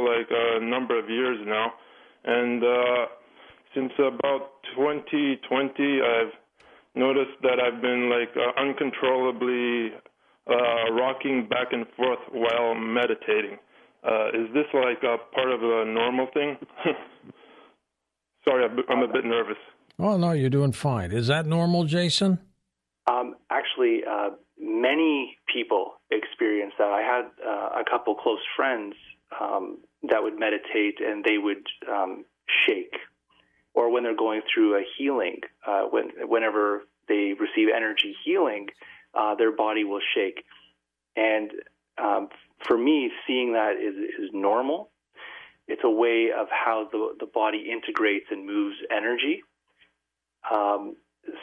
a number of years now. And since about 2020, I've noticed that I've been, uncontrollably rocking back and forth while meditating. Is this, a part of a normal thing? Sorry, I'm a bit nervous. Oh, no, you're doing fine. Is that normal, Jason? Actually, many people experience that. I had a couple close friends that would meditate, and they would shake. Or when they're going through a healing, whenever they receive energy healing, their body will shake. And for me, seeing that is normal. It's a way of how the body integrates and moves energy.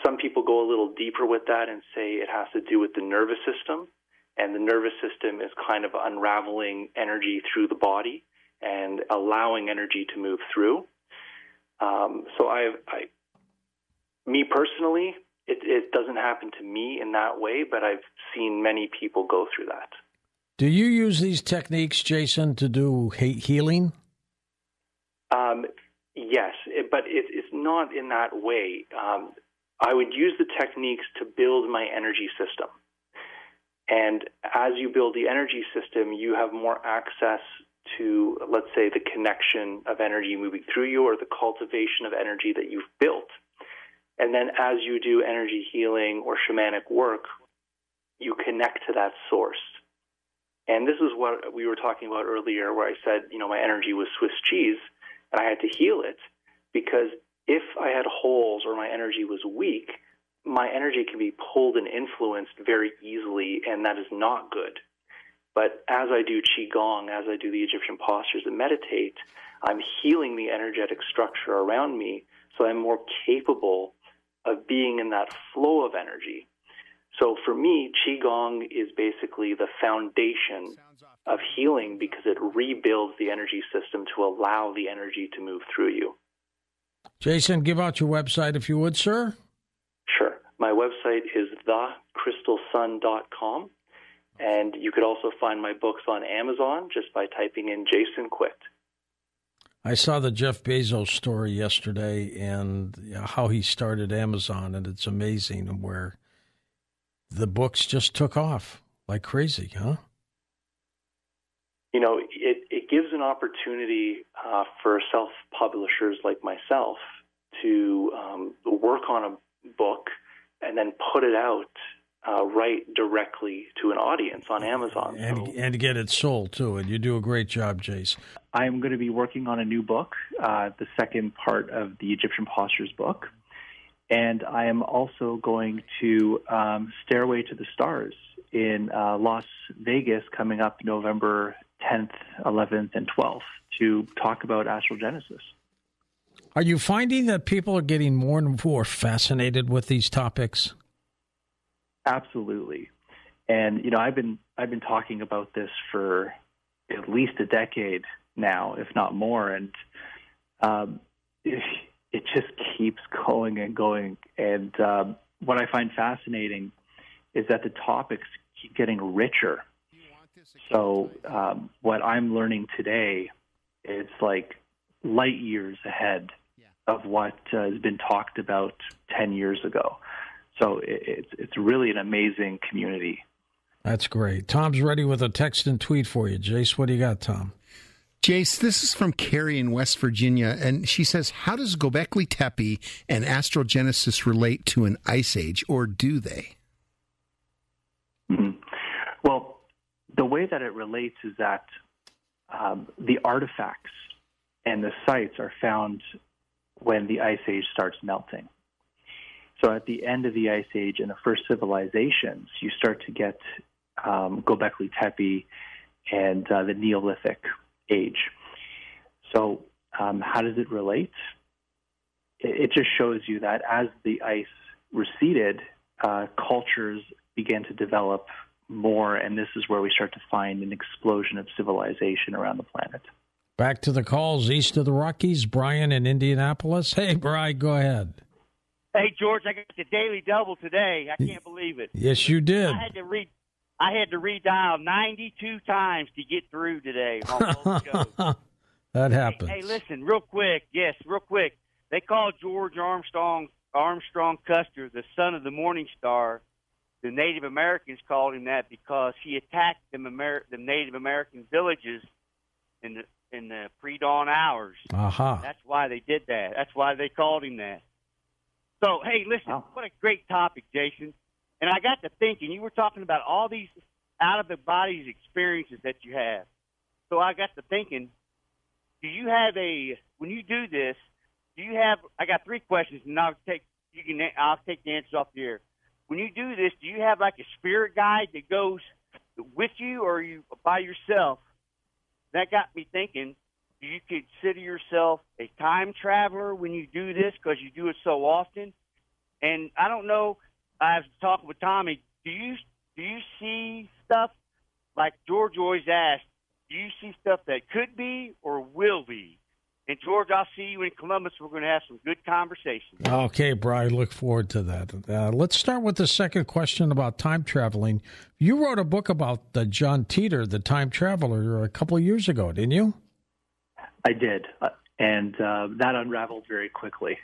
Some people go a little deeper with that and say it has to do with the nervous system, and the nervous system is kind of unraveling energy through the body and allowing energy to move through. Me personally, it doesn't happen to me in that way, but I've seen many people go through that. Do you use these techniques, Jason, to do healing? Yes, but it's not in that way. I would use the techniques to build my energy system. And as you build the energy system, you have more access to, let's say, the connection of energy moving through you or the cultivation of energy that you've built. And then as you do energy healing or shamanic work, you connect to that source. And this is what we were talking about earlier, where I said, my energy was Swiss cheese, and I had to heal it, because if I had holes or my energy was weak, my energy can be pulled and influenced very easily, and that is not good. But as I do Qigong, as I do the Egyptian postures and meditate, I'm healing the energetic structure around me, so I'm more capable of being in that flow of energy. So for me, Qigong is basically the foundation of healing, because it rebuilds the energy system to allow the energy to move through you. Jason, give out your website if you would, sir. Sure. My website is thecrystalsun.com, and you could also find my books on Amazon just by typing in Jason Quitt. I saw the Jeff Bezos story yesterday and how he started Amazon, and it's amazing where the books just took off like crazy, huh? It gives an opportunity for self-publishers like myself to work on a book and then put it out right directly to an audience on Amazon. And get it sold, too. And you do a great job, Jace. I'm going to be working on a new book, the second part of the Egyptian Postures book. And I am also going to Stairway to the Stars in Las Vegas coming up November 10th, 11th, and 12th to talk about Astral Genesis. Are you finding that people are getting more and more fascinated with these topics? Absolutely. And, I've been talking about this for at least a decade now, if not more. And it just keeps going and going. And what I find fascinating is that the topics keep getting richer. So what I'm learning today is light years ahead of what has been talked about 10 years ago. So it's really an amazing community. That's great. Tom's ready with a text and tweet for you. Jace, what do you got, Tom? Jace, this is from Carrie in West Virginia, and she says, how does Gobekli Tepe and Astral Genesis relate to an ice age, or do they? Mm-hmm. Well, the way that it relates is that the artifacts and the sites are found when the ice age starts melting. So at the end of the ice age and the first civilizations, you start to get Gobekli Tepe, and the Neolithic age. So how does it relate? It just shows you that as the ice receded, cultures began to develop more, and this is where we start to find an explosion of civilization around the planet. Back to the calls east of the Rockies. Brian in Indianapolis. Hey, Brian, go ahead. Hey, George, I got the Daily Double today. I can't believe it. Yes, you did. I had to redial 92 times to get through today on both shows. That happens. Hey, listen, real quick. Yes, real quick. They call George Armstrong Custer the son of the Morning Star. The Native Americans called him that because he attacked the Native American villages in the pre-dawn hours. Uh-huh. That's why they did that. That's why they called him that. So, hey, listen, What a great topic, Jason. And I got to thinking, you were talking about all these out-of-the-body experiences that you have. So I got to thinking, when you do this, I got three questions, and I'll take the answers off the air. When you do this, do you have like a spirit guide that goes with you, or are you by yourself? That got me thinking, do you consider yourself a time traveler when you do this because you do it so often? And I don't know. I was talking with Tommy. Do you see stuff like George always asked? Do you see stuff that could be or will be? And George, I'll see you in Columbus. We're going to have some good conversations. Okay, Brian. Look forward to that. Let's start with the second question about time traveling. You wrote a book about John Titor, the time traveler, a couple of years ago, didn't you? I did, and that unraveled very quickly.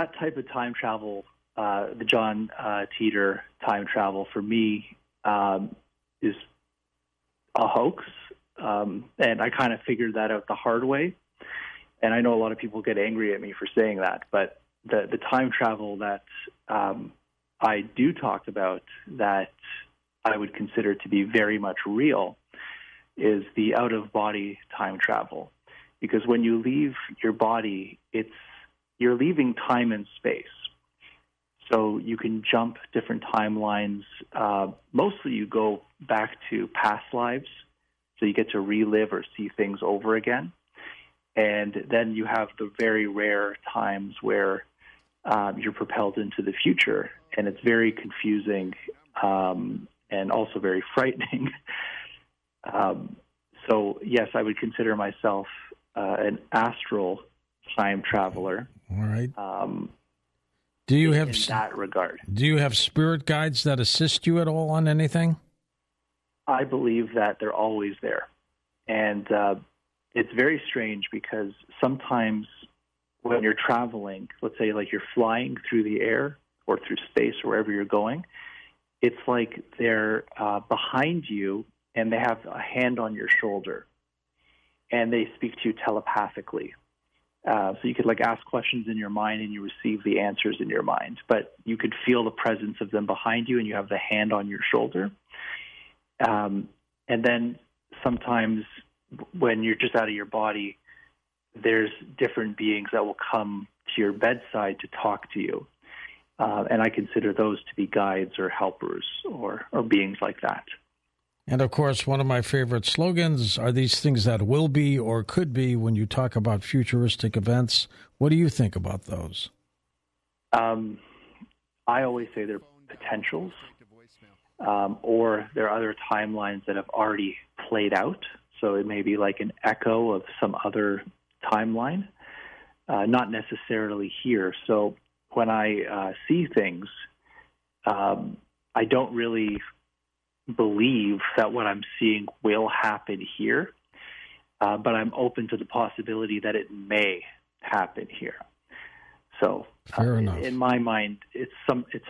That type of time travel, the John Titor time travel, for me is a hoax, and I kind of figured that out the hard way. And I know a lot of people get angry at me for saying that, but the time travel that I do talk about, that I would consider to be very much real, is the out-of-body time travel. Because when you leave your body, you're leaving time and space. So you can jump different timelines. Mostly you go back to past lives, so you get to relive or see things over again. And then you have the very rare times where you're propelled into the future, and it's very confusing and also very frightening. So, yes, I would consider myself an astral time traveler. All right. Do you have spirit guides that assist you at all on anything? I believe that they're always there. And it's very strange because sometimes when you're traveling, let's say like you're flying through the air or through space, wherever you're going, it's like they're behind you and they have a hand on your shoulder and they speak to you telepathically. So you could like ask questions in your mind and you receive the answers in your mind, but you could feel the presence of them behind you and you have the hand on your shoulder. And then sometimes when you're just out of your body, there's different beings that will come to your bedside to talk to you. And I consider those to be guides or helpers or beings like that. And, of course, one of my favorite slogans are these things that will be or could be when you talk about futuristic events. What do you think about those? I always say they're potentials, or there are other timelines that have already played out. So it may be like an echo of some other timeline, not necessarily here. So when I see things, I don't really believe that what I'm seeing will happen here, but I'm open to the possibility that it may happen here. So in my mind, it's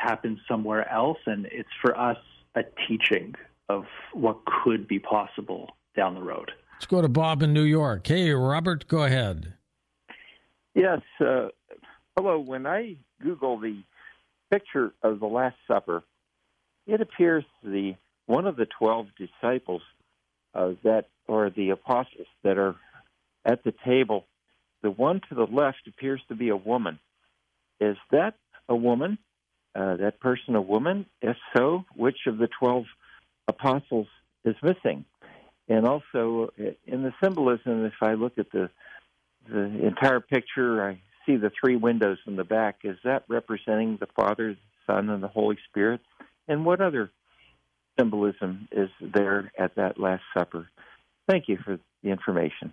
happened somewhere else, and it's for us a teaching of what could be possible down the road. Let's go to Bob in New York. Hey, Robert, go ahead. Yes. Hello. When I Google the picture of the Last Supper, it appears one of the 12 disciples or the apostles that are at the table, the one to the left appears to be a woman. Is that a woman? That person a woman? If so, which of the 12 apostles is missing? And also, in the symbolism, if I look at the entire picture, I see the three windows in the back. Is that representing the Father, the Son, and the Holy Spirit? And what other symbolism is there at that Last Supper? Thank you for the information.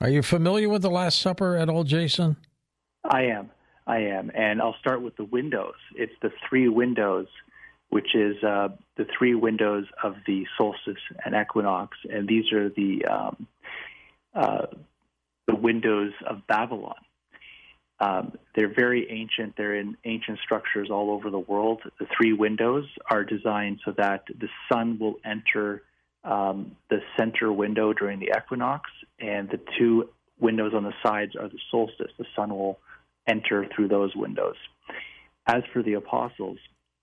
Are you familiar with the Last Supper at all, Jason? I am. And I'll start with the windows. It's the three windows, which is the three windows of the solstice and equinox. And these are the windows of Babylon. They're very ancient. They're in ancient structures all over the world. The three windows are designed so that the sun will enter the center window during the equinox, and the two windows on the sides are the solstice. The sun will enter through those windows. As for the apostles,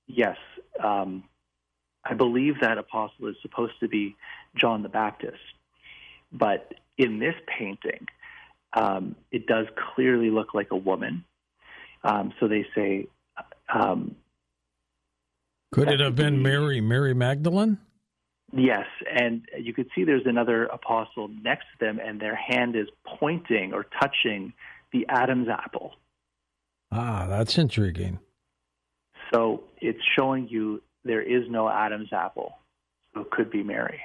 yes, I believe that apostle is supposed to be John the Baptist. But in this painting, it does clearly look like a woman. So they say... Could it have been Mary Magdalene? Yes, and you could see there's another apostle next to them, and their hand is pointing or touching the Adam's apple. Ah, that's intriguing. So it's showing you there is no Adam's apple, so it could be Mary.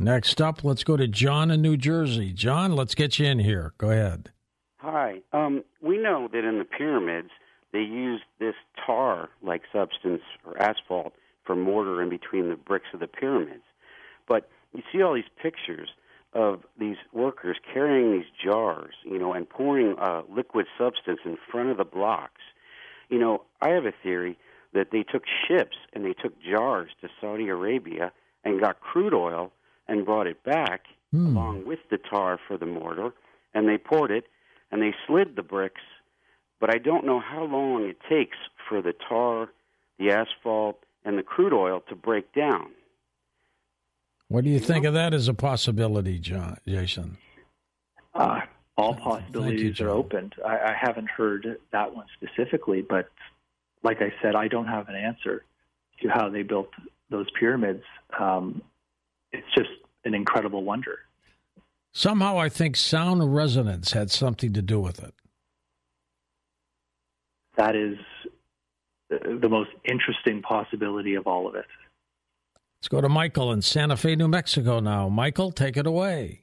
Next up, let's go to John in New Jersey. John, let's get you in here. Go ahead. Hi. We know that in the pyramids, they used this tar-like substance or asphalt for mortar in between the bricks of the pyramids. But you see all these pictures of these workers carrying these jars, and pouring liquid substance in front of the blocks. I have a theory that they took ships and they took jars to Saudi Arabia and got crude oil and brought it back along with the tar for the mortar, and they poured it, and they slid the bricks. But I don't know how long it takes for the tar, the asphalt, and the crude oil to break down. What do you think of that as a possibility, Jason? All possibilities are opened. I haven't heard that one specifically, but like I said, I don't have an answer to how they built those pyramids. It's just an incredible wonder. Somehow I think sound resonance had something to do with it. That is the most interesting possibility of all of it. Let's go to Michael in Santa Fe, New Mexico now. Michael, take it away.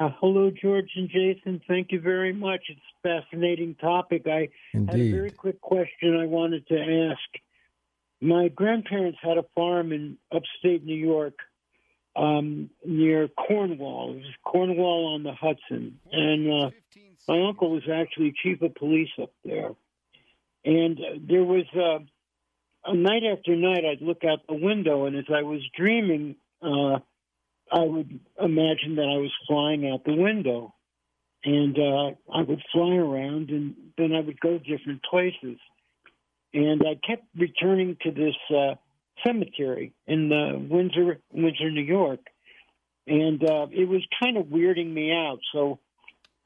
Hello, George and Jason. Thank you very much. It's a fascinating topic. Indeed. Had a very quick question I wanted to ask. My grandparents had a farm in upstate New York near Cornwall. It was Cornwall on the Hudson. And my uncle was actually chief of police up there. And there was night after night I'd look out the window, and as I was dreaming, I would imagine that I was flying out the window, and I would fly around, and then I would go different places. And I kept returning to this cemetery in Windsor, New York, and it was kind of weirding me out. So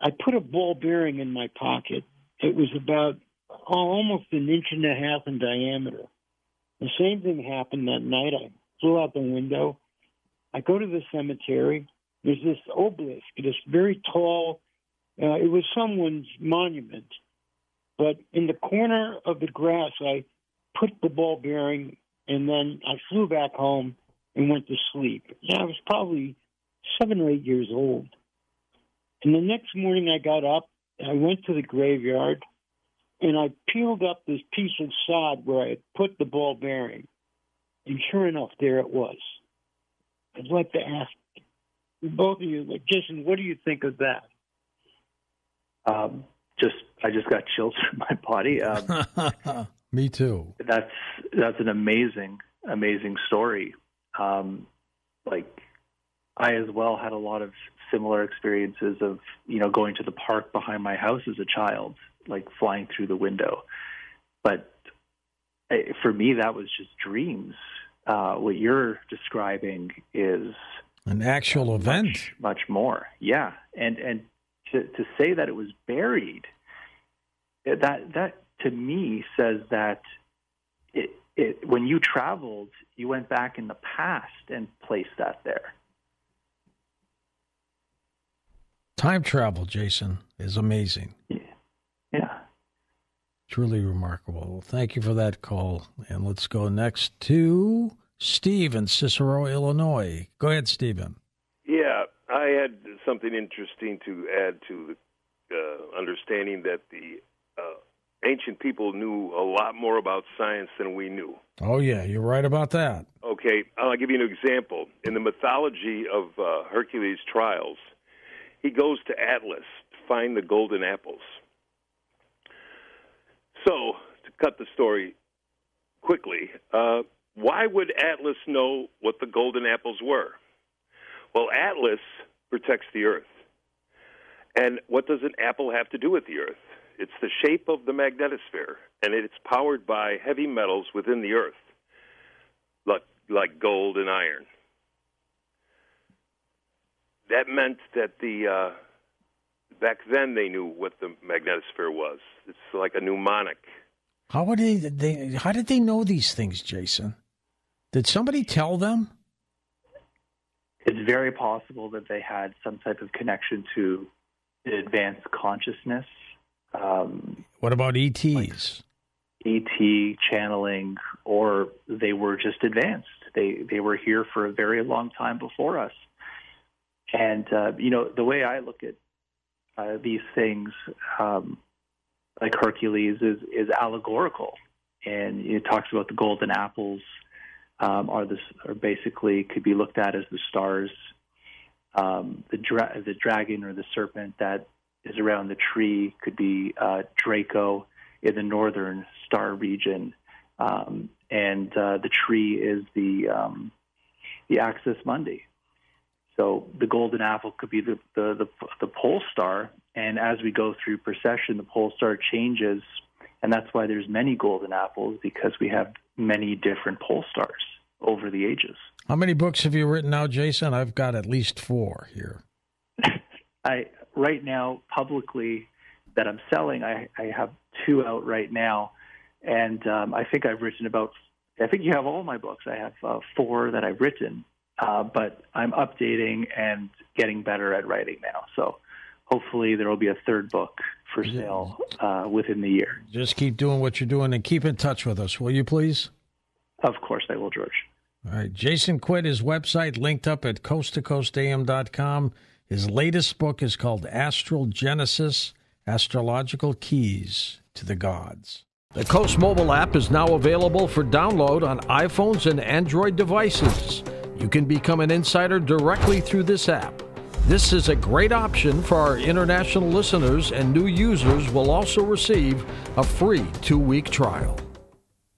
I put a ball bearing in my pocket. It was about almost an inch and a half in diameter. The same thing happened that night. I flew out the window. I go to the cemetery. There's this obelisk, this very tall, it was someone's monument. But in the corner of the grass, I put the ball bearing, and then I flew back home and went to sleep. And I was probably 7 or 8 years old. And the next morning I got up, I went to the graveyard, and I peeled up this piece of sod where I had put the ball bearing. And sure enough, there it was. I'd like to ask both of you, Jason, what do you think of that? I just got chills from my body. Me too. That's an amazing story. I as well had a lot of similar experiences of going to the park behind my house as a child, flying through the window. But for me, that was just dreams. What you're describing is an actual event, much more. Yeah, and to say that it was buried that to me says that when you traveled, you went back in the past and placed that there. Time travel, Jason, is amazing. Yeah. Truly remarkable. Thank you for that call. And let's go next to Steve in Cicero, Illinois. Go ahead, Stephen. Yeah, I had something interesting to add to the understanding that the ancient people knew a lot more about science than we knew. Oh, yeah, you're right about that. Okay, I'll give you an example. In the mythology of Hercules' trials, he goes to Atlas to find the golden apples. So, to cut the story quickly, why would Atlas know what the golden apples were? Well, Atlas protects the earth. And what does an apple have to do with the earth? It's the shape of the magnetosphere, and it's powered by heavy metals within the earth, like gold and iron. That meant that back then they knew what the magnetosphere was. It's like a mnemonic. How did they know these things, Jason? Did somebody tell them? It's very possible that they had some type of connection to advanced consciousness. What about ETs? Like ET channeling, or they were just advanced. They were here for a very long time before us. And, the way I look at these things, like Hercules, is allegorical. And it talks about the golden apples are basically could be looked at as the stars, the dragon or the serpent that is around the tree could be Draco in the northern star region. And the tree is the axis mundi. So the golden apple could be the pole star, and as we go through precession, the pole star changes, and that's why there's many golden apples, because we have many different pole stars over the ages. How many books have you written now, Jason? I've got at least 4 here. Right now, publicly, that I'm selling, I have 2 out right now, and I think I've written I think you have all my books. I have 4 that I've written. But I'm updating and getting better at writing now. So hopefully there will be a 3rd book for sale within the year. Just keep doing what you're doing and keep in touch with us, will you please? Of course I will, George. All right. Jason Quitt, his website linked up at coasttocoastam.com. His latest book is called Astral Genesis, Astrological Keys to the Gods. The Coast Mobile app is now available for download on iPhones and Android devices. You can become an insider directly through this app. This is a great option for our international listeners, and new users will also receive a free 2-week trial.